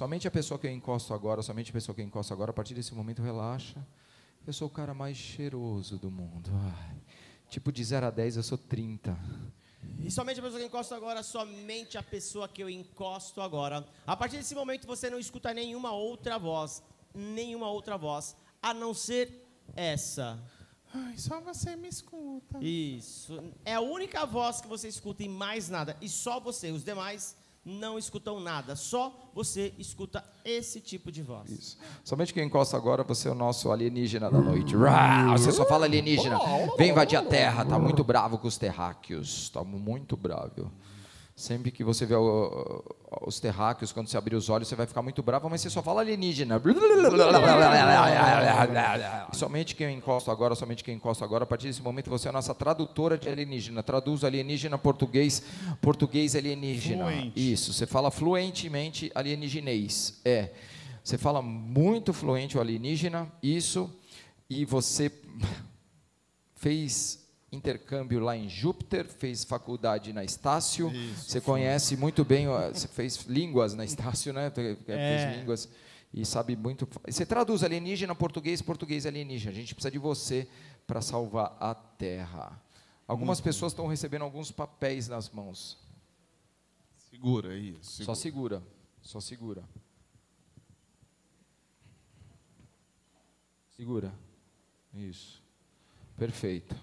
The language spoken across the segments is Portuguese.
Somente a pessoa que eu encosto agora, a partir desse momento relaxa. Eu sou o cara mais cheiroso do mundo. Ai, tipo de 0 a 10, eu sou 30. E somente a pessoa que eu encosto agora, a partir desse momento você não escuta nenhuma outra voz, a não ser essa. Ai, só você me escuta. Isso. É a única voz que você escuta e mais nada. E só você. Os demais não escutam nada. Só você escuta esse tipo de voz. Isso. Somente quem encosta agora, você é o nosso alienígena da noite. Você só fala alienígena. Vem invadir a Terra. Tá muito bravo com os terráqueos. Tá muito bravo. Sempre que você vê os terráqueos, quando você abrir os olhos, você vai ficar muito bravo, mas você só fala alienígena. Somente quem eu encosto agora, a partir desse momento você é a nossa tradutora de alienígena. Traduz alienígena português, alienígena. Fluente. Isso, você fala fluentemente alienígenês. É, você fala muito fluente o alienígena, isso, e você fez intercâmbio lá em Júpiter, fez faculdade na Estácio, você conhece muito bem, você fez línguas na Estácio, né? Fez línguas e sabe muito. Você traduz alienígena português, alienígena. A gente precisa de você para salvar a Terra. Algumas pessoas estão recebendo alguns papéis nas mãos. Segura aí. Só segura, Segura. Isso. Perfeito.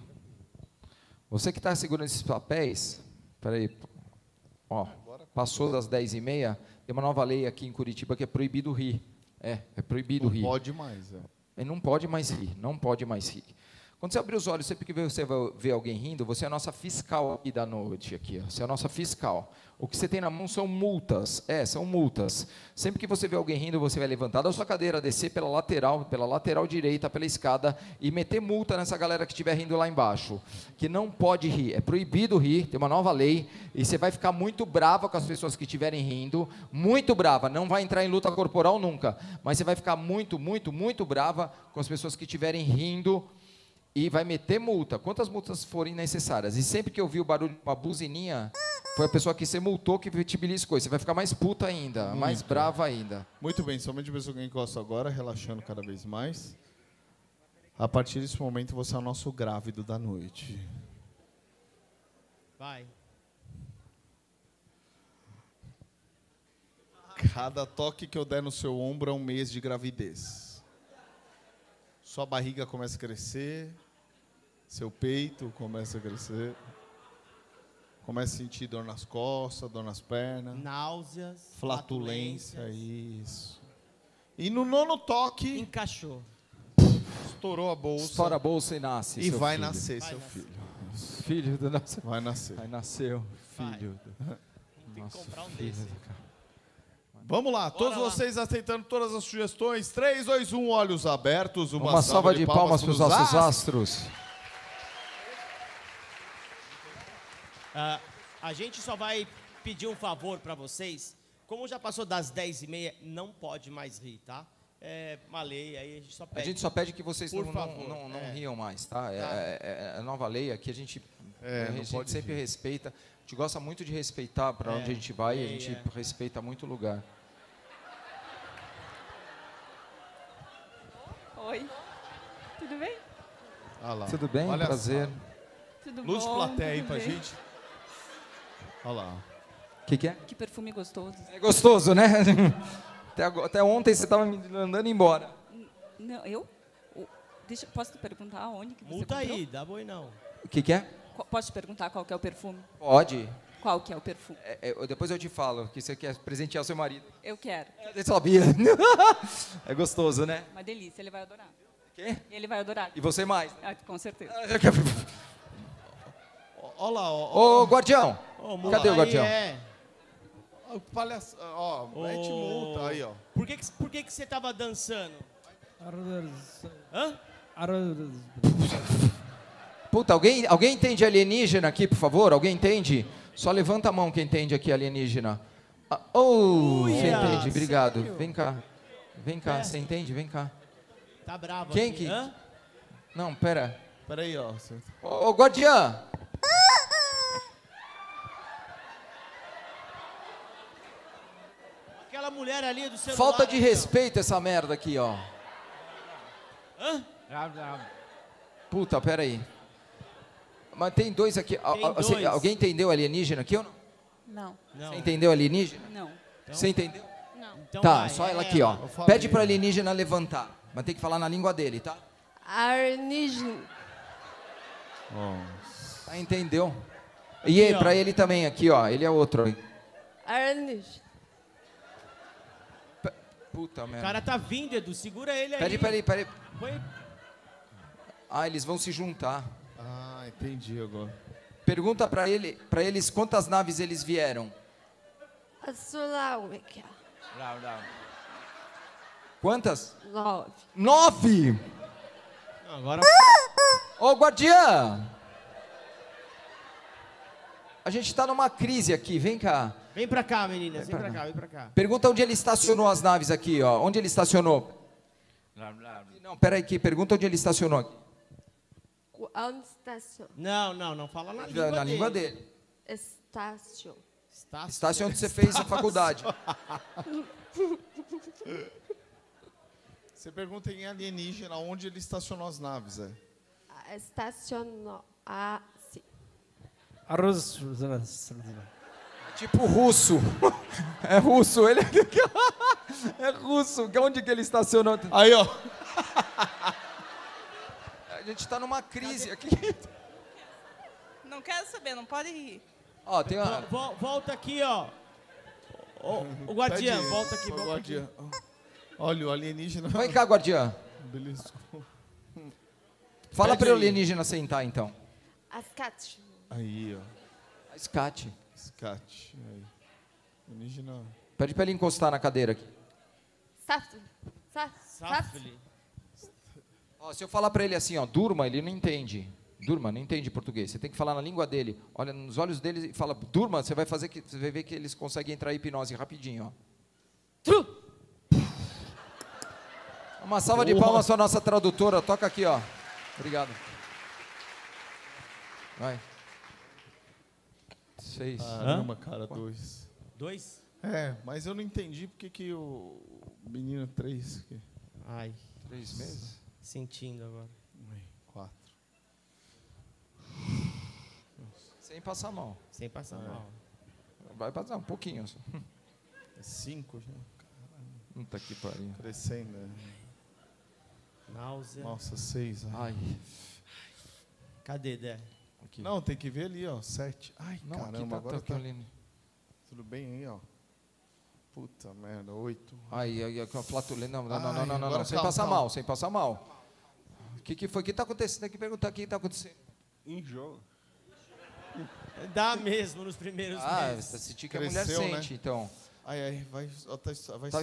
Você que está segurando esses papéis, peraí, ó, passou das 10h30, tem uma nova lei aqui em Curitiba que é proibido rir. É proibido rir. Não pode mais, Não pode mais rir, Quando você abrir os olhos, sempre que você vai ver alguém rindo, você é a nossa fiscal aqui da noite, você é a nossa fiscal. O que você tem na mão são multas, são multas. Sempre que você vê alguém rindo, você vai levantar da sua cadeira, descer pela lateral direita, pela escada e meter multa nessa galera que estiver rindo lá embaixo, que não pode rir, é proibido rir, tem uma nova lei, e você vai ficar muito brava com as pessoas que estiverem rindo, muito brava, não vai entrar em luta corporal nunca, mas você vai ficar muito, muito brava com as pessoas que estiverem rindo, e vai meter multa, quantas multas forem necessárias. E sempre que eu vi o barulho de uma buzininha, foi a pessoa que você multou que te beliscou. Você vai ficar mais puta ainda, mais brava ainda. Muito bem, somente a pessoa que encosta agora, relaxando cada vez mais. A partir desse momento, você é o nosso grávido da noite. Vai. Cada toque que eu der no seu ombro é um mês de gravidez. Sua barriga começa a crescer. Seu peito começa a crescer. Começa a sentir dor nas costas, dor nas pernas. Náuseas. Flatulência, isso. E no nono toque... encaixou. Estourou a bolsa. Estoura a bolsa e nasce. E vai nascer seu filho. Filho do nosso... vai nascer. Vai nascer o filho. Tem que comprar um desse. Vamos lá, todos vocês aceitando todas as sugestões. 3, 2, 1, olhos abertos. Uma salva de palmas para os nossos astros. A gente só vai pedir um favor para vocês. Como já passou das 10h30, não pode mais rir, tá? É uma lei, aí a gente só pede. A gente só pede que vocês não riam mais, tá? É nova lei aqui, a gente sempre respeita. A gente gosta muito de respeitar para onde a gente vai, a gente respeita muito o lugar. Oi, tudo bem? Olá. Tudo bem, olha, prazer. Tudo bom? Luz plateia aí pra gente. Olha lá. O que é? Que perfume gostoso. É gostoso, né? Até ontem você estava me andando embora. Não, eu? Posso te perguntar onde que você comprou? Multa aí, dá boi não. O que é? Posso te perguntar qual que é o perfume? Pode. Qual que é o perfume? Depois eu te falo, que você quer presentear o seu marido. Eu quero. Eu sabia. É gostoso, né? Uma delícia, ele vai adorar. O quê? Ele vai adorar. E você mais? Né? Ah, com certeza. Olha lá, ó. Ô, guardião! Oh, cadê o guardião? Ó, mete multa aí, ó. Por que você tava dançando? Hã? Puta, alguém entende alienígena aqui, por favor? Alguém entende? Só levanta a mão quem entende aqui alienígena. Você entende, obrigado. Sério? Vem cá. Vem cá, você entende? Vem cá. Tá bravo quem aqui. Hã? Não, pera. Pera aí, ó. Ô, guardião! Aquela mulher galera ali do celular. Falta de respeito essa merda aqui, ó. Hã? Puta, pera aí. Mas tem dois aqui. Tem dois. Alguém entendeu alienígena aqui ou não? Não. Você entendeu alienígena? Não. Você entendeu? Não. Então tá, vai, só ela aqui, ó. Pede pra alienígena levantar. Mas tem que falar na língua dele, tá? Alienígena. Tá, entendeu? E aí, pra ele também aqui, ó. Ele é outro. Alienígena. Puta merda. O cara tá vindo, Edu. Segura ele aí. Peraí. Ah, eles vão se juntar. Ah, entendi agora. Pergunta pra ele, pra eles quantas naves eles vieram. Quantas? 9. 9? Agora... Ô, guardiã! A gente tá numa crise aqui, vem cá. Vem pra cá, meninas, vem pra cá. Pergunta onde ele estacionou as naves aqui, ó. Onde ele estacionou? Não, peraí aqui, pergunta onde ele estacionou aqui. Onde estacionou? Não, fala na língua dele. Na língua dele. Estácio onde você fez a faculdade. Você pergunta em alienígena onde ele estacionou as naves, é? Estacionou a... Sim. Tipo russo. É russo, ele é russo. Onde que ele estacionou? Aí, ó. A gente tá numa crise aqui. Não quero saber, não pode rir. Ó, tem uma... Volta aqui, ó. O guardiã, volta aqui. O guardiã. Olha, o alienígena... Vem cá, guardiã. Belisco. Fala pra o alienígena sentar, então. Ascate. Aí, ó. Ascate. Ascate. Aí. Alienígena... Pede pra ele encostar na cadeira aqui. Safli. Ó, se eu falar pra ele assim, ó, durma, ele não entende. Durma, não entende português. Você tem que falar na língua dele. Olha nos olhos dele e fala, durma, você vai fazer que você vai ver que eles conseguem entrar em hipnose rapidinho, ó. Uma salva de palmas para a nossa tradutora. Toca aqui, ó. Obrigado. Vai. 6. Caramba, cara, 2. 2? É, mas eu não entendi porque que o menino 3. Ai. 3 meses? Sentindo agora. 4. Sem passar mal. Sem passar mal. Vai passar um pouquinho só. 5 já. Não tá aqui, pariu. Crescendo. Náusea. Nossa, 6. Ai. Cadê, Dé? Aqui. Não, tem que ver ali, ó. 7. Ai, não, caramba, aqui tá, agora tá... Tudo bem aí, ó. Puta merda, 8. Ai, a flatulência. Não. Sem passar mal, sem passar mal. O que foi? O que tá acontecendo? Tem que perguntar o que tá acontecendo. Enjoa. Dá mesmo nos primeiros meses. Ah, senti que a mulher sente, né? Então. Ai, vai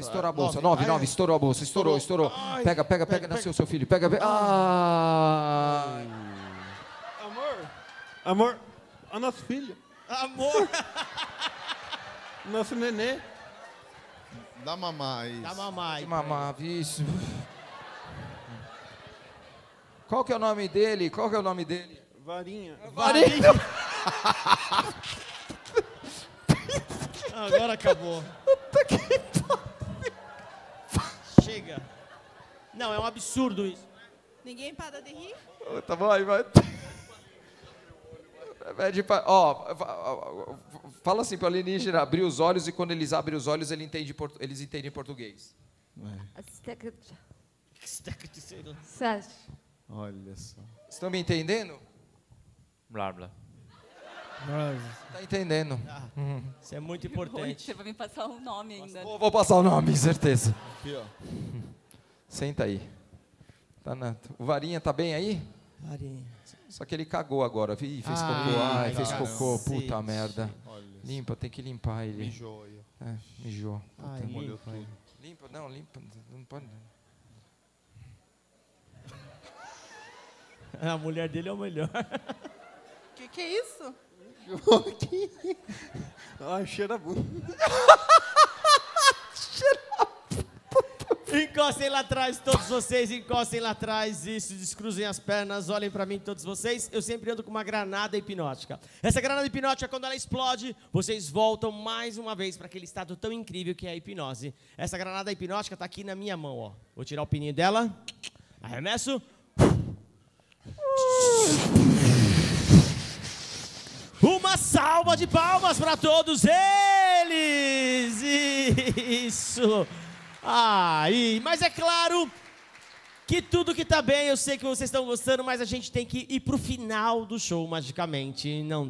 estourar a bolsa. 9, estourou a bolsa. Estourou. Ai, pega. Nasceu seu filho. Pega. Ai. Amor. A nosso filho. Amor. Nosso nenê. Dá mamar isso. Isso. Qual que é o nome dele? Varinha. Agora acabou. Chega. Não, é um absurdo isso. Ninguém para de rir? Tá bom, aí vai. Ó, fala assim para o alienígena abrir os olhos e quando eles abrem os olhos eles entendem português. Olha só. Estão me entendendo? Blá. Tá entendendo. Isso é muito importante. Você vai me passar o nome ainda. Vou passar o nome, certeza. Aqui, ó. Senta aí. O Varinha tá bem aí? Varinha. Só que ele cagou agora. Ih, fez cocô. Ai, fez cocô. Puta merda. Limpa, tem que limpar ele. Mijou. Mijou. Limpa, limpa. Não pode. A mulher dele é o melhor. Que é isso? Cheira a bunda. Encostem lá atrás, todos vocês, encostem lá atrás, isso, descruzem as pernas, olhem pra mim todos vocês. Eu sempre ando com uma granada hipnótica. Essa granada hipnótica, quando ela explode, vocês voltam mais uma vez para aquele estado tão incrível que é a hipnose. Essa granada hipnótica tá aqui na minha mão, ó. Vou tirar o pininho dela, arremesso. Uma salva de palmas para todos eles! Isso! Aí, mas é claro que tudo que tá bem, eu sei que vocês estão gostando, mas a gente tem que ir pro final do show, magicamente. Não